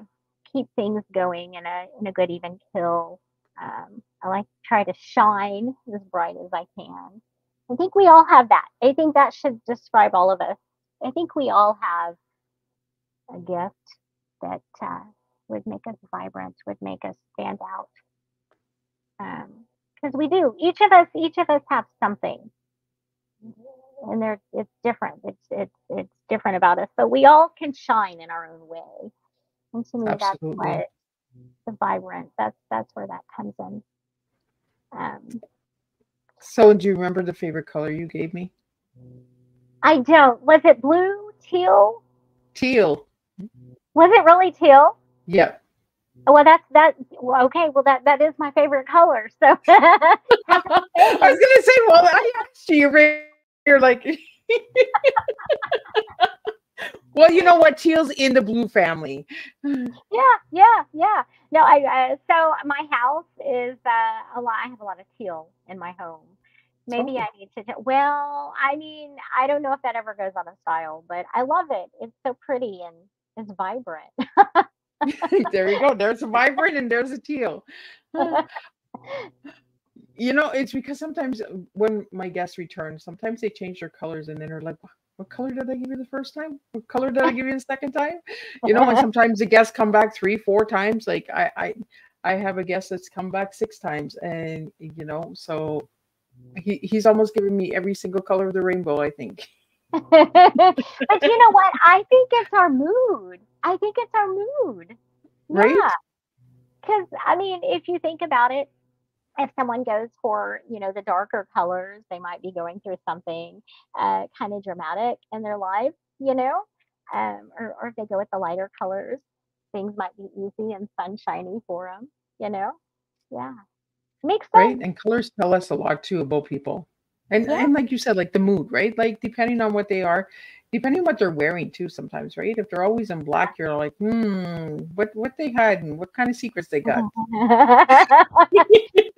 keep things going in a in a good even keel. Um, I like to try to shine as bright as I can. I think we all have that. I think that should describe all of us. I think we all have a gift that uh, would make us vibrant, would make us stand out. Because um, we do. Each of us, each of us have something, and there it's different. It's it's it's different about us, but we all can shine in our own way. And to me, absolutely. That's what the vibrant, that's, that's where that comes in. Um, so do you remember the favorite color you gave me? I don't. Was it blue, teal? Teal. Was it really teal? Yeah. Oh, well, that's that. Well, okay. Well, that, that is my favorite color. So I was going to say, well, I asked you, you're like, well, you know what? Teal's in the blue family. Yeah, yeah, yeah. No, I. Uh, so my house is uh, a lot. I have a lot of teal in my home. Maybe oh. I need to. Well, I mean, I don't know if that ever goes out of style, but I love it. It's so pretty and it's vibrant. There you go. There's a vibrant and there's a teal. You know, it's because sometimes when my guests return, sometimes they change their colors and then they're like, what color did I give you the first time? What color did I give you the second time? You know, and sometimes the guests come back three, four times. Like I, I, I have a guest that's come back six times, and you know, so he he's almost given me every single color of the rainbow, I think. But you know what? I think it's our mood. I think it's our mood, right? Yeah. Because I mean, if you think about it, if someone goes for, you know, the darker colors, they might be going through something uh, kind of dramatic in their life, you know, um, or, or if they go with the lighter colors, things might be easy and sunshiny for them, you know. Yeah. Makes sense. Right. And colors tell us a lot, too, about people. And, yeah. and like you said, like the mood, right? Like depending on what they are, depending on what they're wearing, too, sometimes, right? If they're always in black, you're like, hmm, what, what they hiding? What kind of secrets they got?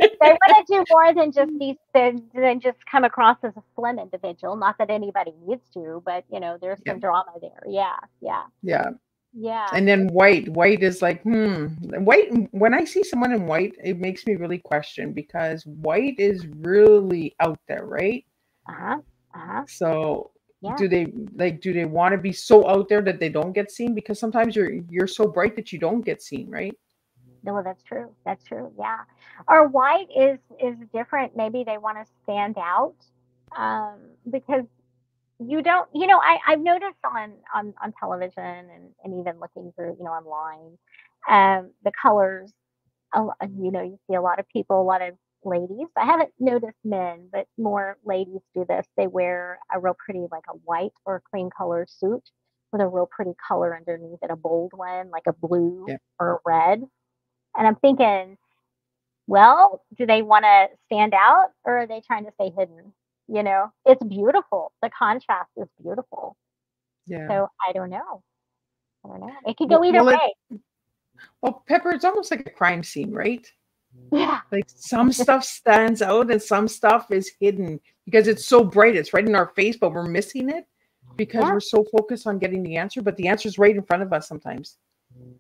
They want to do more than just these, than just come across as a slim individual. Not that anybody needs to, but you know, there's some yeah. drama there. Yeah, yeah, yeah, yeah. And then white, white is like, hmm, white. When I see someone in white, it makes me really question, because white is really out there, right? Uh huh. Uh huh. So. Yeah. Do they like? Do they want to be so out there that they don't get seen? Because sometimes you're you're so bright that you don't get seen, right? No, that's true. That's true. Yeah. Or white is is different. Maybe they want to stand out, um, because you don't. You know, I I've noticed on on on television and and even looking through, you know, online, um, the colors. You know, you see a lot of people, a lot of. Ladies, I haven't noticed men, but more ladies do this. They wear a real pretty, like a white or cream color suit with a real pretty color underneath it, a bold one, like a blue yeah. or a red. And I'm thinking, well, do they want to stand out, or are they trying to stay hidden? You know, it's beautiful. The contrast is beautiful. Yeah. So I don't know. I don't know. It could go well, either well, way. It, well, Pepper, it's almost like a crime scene, right? Yeah, like some stuff stands out and some stuff is hidden because it's so bright, it's right in our face, but we're missing it because yeah. we're so focused on getting the answer, but the answer is right in front of us sometimes.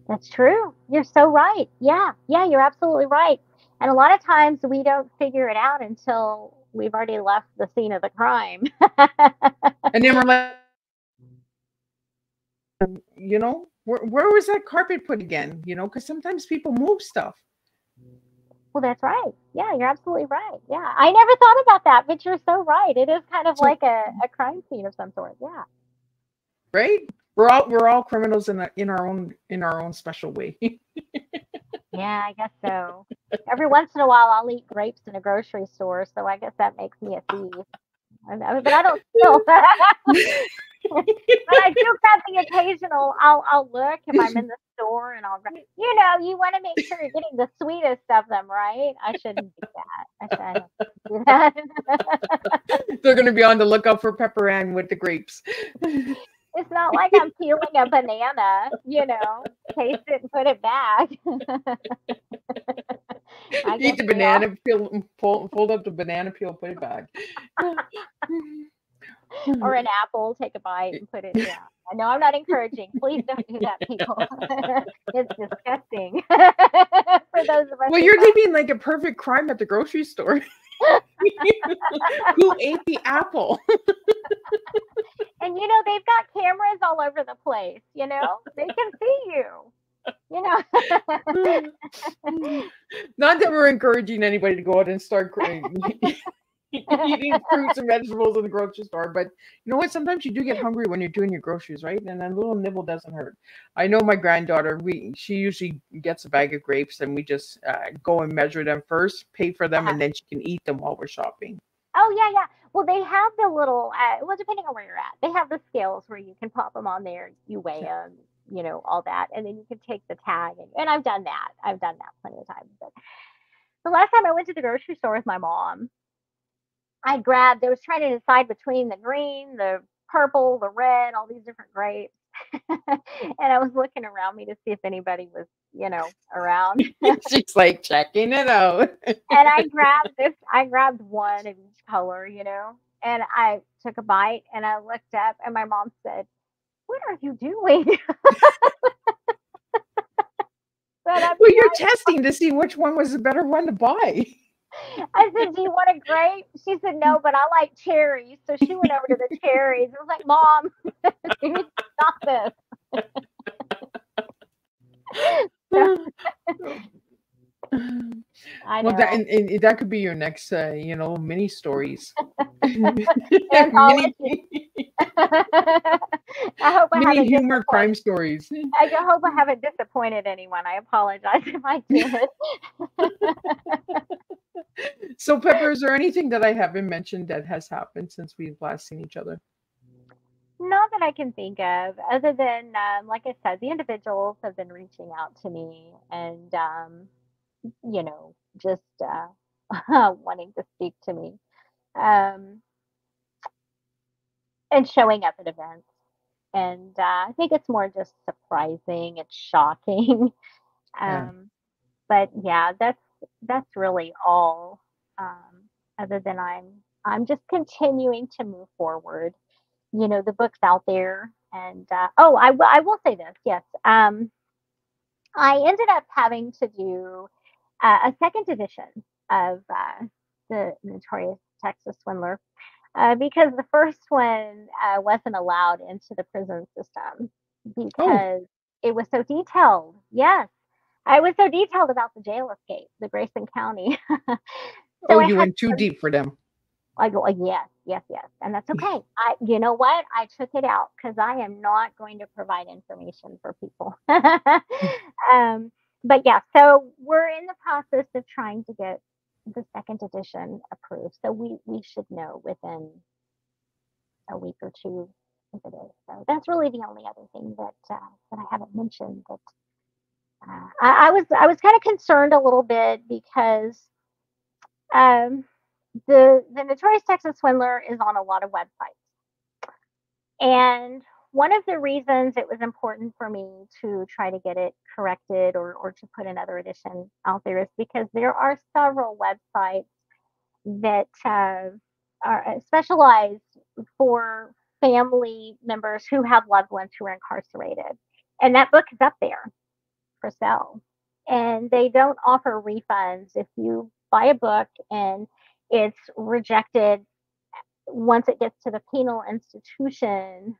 That's true. You're so right. Yeah, yeah, you're absolutely right. And a lot of times we don't figure it out until we've already left the scene of the crime. And then we're like, you know, where, where was that carpet put again? You know, because sometimes people move stuff. Well, that's right. Yeah, you're absolutely right. Yeah, I never thought about that, but you're so right. It is kind of like a, a crime scene of some sort. Yeah. Right. We're all we're all criminals in a, in our own in our own special way. Yeah, I guess so. Every once in a while, I'll eat grapes in a grocery store, so I guess that makes me a thief. I, but I don't steal. But I do grab the occasional. I'll I'll look if I'm in the store and I'll grab. You know, you want to make sure you're getting the sweetest of them, right? I shouldn't do that. I shouldn't do that. They're going to be on the lookout for Pepper Anne with the grapes. It's not like I'm peeling a banana, you know, taste it and put it back. Eat the banana, all... peel, fold, fold up the banana peel, put it back. Or an apple, take a bite and put it down. I know I'm not encouraging. Please don't do that, people. It's disgusting. For those of us. Well, you're living like a perfect crime at the grocery store. Who ate the apple? And you know, they've got cameras all over the place, you know? They can see you. You know. Not that we're encouraging anybody to go out and start crying. Eating fruits and vegetables in the grocery store, but you know what? Sometimes you do get hungry when you're doing your groceries, right? And a little nibble doesn't hurt. I know my granddaughter. We she usually gets a bag of grapes, and we just uh, go and measure them first, pay for them, yeah. and then she can eat them while we're shopping. Oh yeah, yeah. Well, they have the little. Uh, well, depending on where you're at, they have the scales where you can pop them on there. You weigh yeah. them, you know, all that, and then you can take the tag. And, and I've done that. I've done that plenty of times. But the last time I went to the grocery store with my mom. I grabbed, I was trying to decide between the green, the purple, the red, all these different grapes. And I was looking around me to see if anybody was, you know, around. She's like checking it out. And I grabbed this, I grabbed one of each color, you know, and I took a bite and I looked up and my mom said, "What are you doing?" Well, you're testing to see which one was the better one to buy. I said, "Do you want a grape?" She said, "No, but I like cherries." So she went over to the cherries. I was like, "Mom, you need to stop this." So, I know. Well, that, and, and that could be your next, uh, you know, mini stories. mini, I hope I mini humor crime stories. I hope I haven't disappointed anyone. I apologize if I did. So, Pepper, is there anything that I haven't mentioned that has happened since we've last seen each other? Not that I can think of, other than, um, like I said, the individuals have been reaching out to me and, um, you know, just uh, wanting to speak to me um, and showing up at events. And uh, I think it's more just surprising. It's shocking. um, yeah. But, yeah, that's that's really all, um, other than I'm, I'm just continuing to move forward. You know, the book's out there. And, uh, oh, I, I will say this. Yes. Um, I ended up having to do uh, a second edition of uh, The Notorious Texas Swindler uh, because the first one uh, wasn't allowed into the prison system because oh. it was so detailed. Yes. I was so detailed about the jail escape, the Grayson County. so oh, you went too to, deep for them. I go, yes, yes, yes. And that's okay. I, you know what? I took it out because I am not going to provide information for people. um, but yeah, so we're in the process of trying to get the second edition approved. So we, we should know within a week or two if it is. So that's really the only other thing that, uh, that I haven't mentioned that Uh, I, I was I was kind of concerned a little bit because um, the the Notorious Texas Swindler is on a lot of websites, and one of the reasons it was important for me to try to get it corrected or or to put another edition out there is because there are several websites that uh, are specialized for family members who have loved ones who are incarcerated, and that book is up there for sale, and they don't offer refunds if you buy a book and it's rejected once it gets to the penal institution.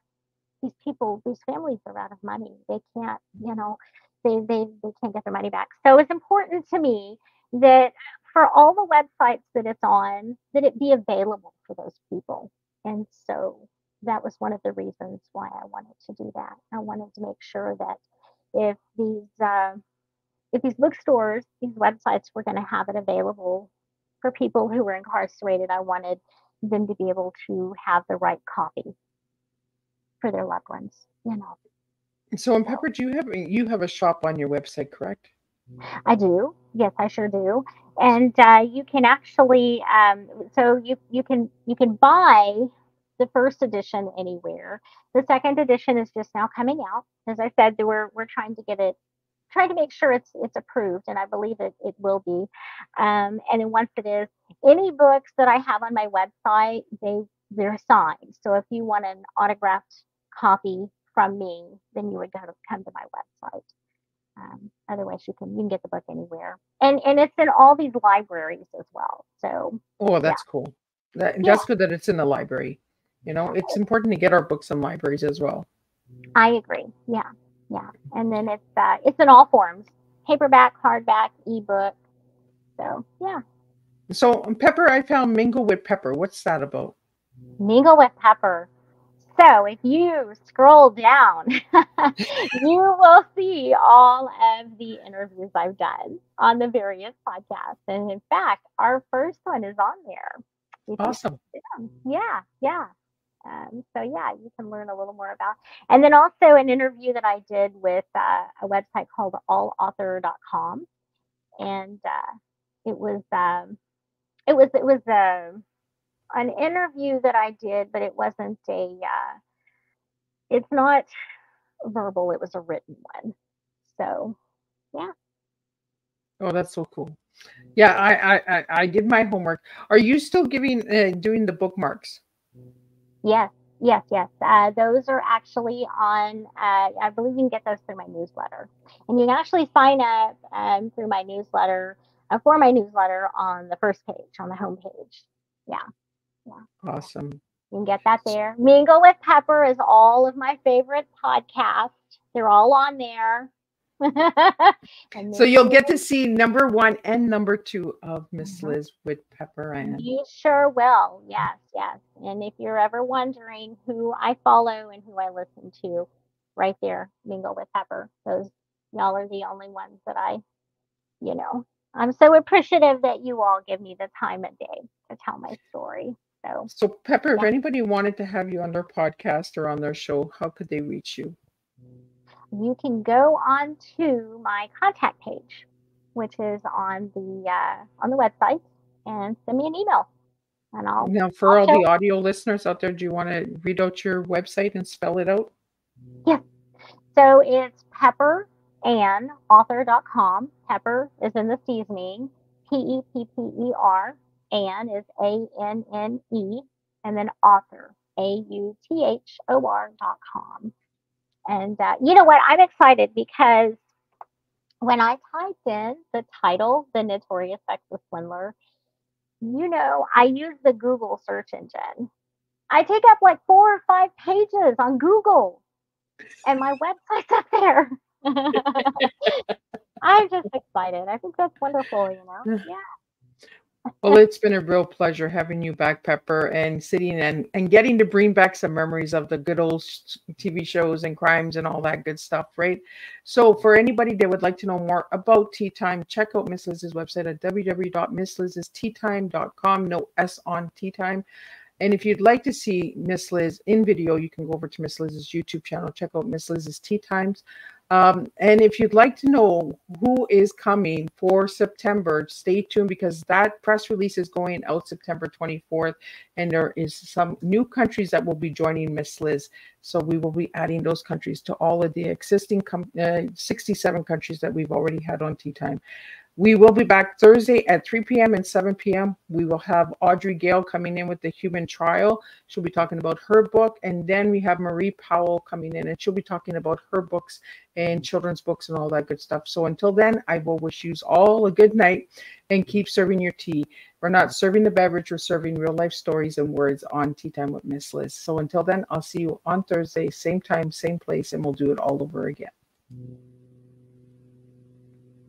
These people, these families are out of money. They can't, you know, they they, they can't get their money back. So it's important to me that for all the websites that it's on, that it be available for those people. And so that was one of the reasons why I wanted to do that. I wanted to make sure that if these uh, if these bookstores, these websites were going to have it available for people who were incarcerated, I wanted them to be able to have the right copy for their loved ones. You know. So, and Pepper, do you have you have a shop on your website, correct? I do. Yes, I sure do. And uh, you can actually, um, so you you can you can buy the first edition anywhere. The second edition is just now coming out. As I said, we're we're trying to get it, trying to make sure it's it's approved, and I believe it it will be. Um, and then once it is, any books that I have on my website, they they're signed. So if you want an autographed copy from me, then you would go to come to my website. Um, otherwise, you can you can get the book anywhere, and and it's in all these libraries as well. So oh, that's yeah. cool. That yeah. that's good that it's in the library. You know, it's important to get our books in libraries as well. I agree. Yeah. Yeah. And then it's uh, it's in all forms, paperback, hardback, ebook. So, yeah. So, Pepper, I found Mingle with Pepper. What's that about? Mingle with Pepper. So, if you scroll down, you will see all of the interviews I've done on the various podcasts. And in fact, our first one is on there. Awesome. Yeah. Yeah. Um, so yeah, you can learn a little more about, and then also an interview that I did with uh, a website called all author dot com, and uh, it was um, it was it was uh, an interview that I did, but it wasn't a uh, it's not verbal; it was a written one. So yeah. Oh, that's so cool! Yeah, I I I did my homework. Are you still giving uh, doing the bookmarks? Yes, yes, yes. Uh, those are actually on, uh, I believe you can get those through my newsletter. And you can actually sign up um, through my newsletter, uh, for my newsletter on the first page, on the homepage. Yeah. yeah. Awesome. You can get that there. Mingle with Pepper is all of my favorite podcasts. They're all on there. So you'll get to see number one and number two of Miss mm-hmm. Liz with Pepper Anne. You sure will. Yes, yes. And if you're ever wondering who I follow and who I listen to, right there, Mingle with Pepper. Those y'all are the only ones that I, you know, I'm so appreciative that you all give me the time of day to tell my story. So, so Pepper, yeah. if anybody wanted to have you on their podcast or on their show, how could they reach you? You can go on to my contact page, which is on the uh, on the website, and send me an email. And I'll now for I'll all the audio listeners out there, do you want to read out your website and spell it out? Yeah. So it's Pepper Anne Author dot com. Pepper is in the seasoning. P E P P E R, Anne is A N N E, and then author, A U T H O R dot com. And uh, you know what? I'm excited because when I typed in the title, The Notorious Texas Swindler, you know, I use the Google search engine. I take up like four or five pages on Google, and my website's up there. I'm just excited. I think that's wonderful, you know? Yeah. Well, it's been a real pleasure having you back, Pepper, and sitting and, and getting to bring back some memories of the good old T V shows and crimes and all that good stuff, right? So for anybody that would like to know more about Tea Time, check out Miss Liz's website at w w w dot miss liz's tea time dot com, no S on Tea Time. And if you'd like to see Miss Liz in video, you can go over to Miss Liz's YouTube channel. Check out Miss Liz's Tea Times. Um, and if you'd like to know who is coming for September, stay tuned because that press release is going out September twenty-fourth. And there is some new countries that will be joining Miss Liz. So we will be adding those countries to all of the existing uh, sixty-seven countries that we've already had on Tea Time. We will be back Thursday at three p m and seven p m We will have Audrey Gale coming in with the Human Trial. She'll be talking about her book. And then we have Marie Powell coming in, and she'll be talking about her books and children's books and all that good stuff. So until then, I will wish you all a good night and keep serving your tea. We're not serving the beverage. We're serving real life stories and words on Tea Time with Miss Liz. So until then, I'll see you on Thursday, same time, same place, and we'll do it all over again.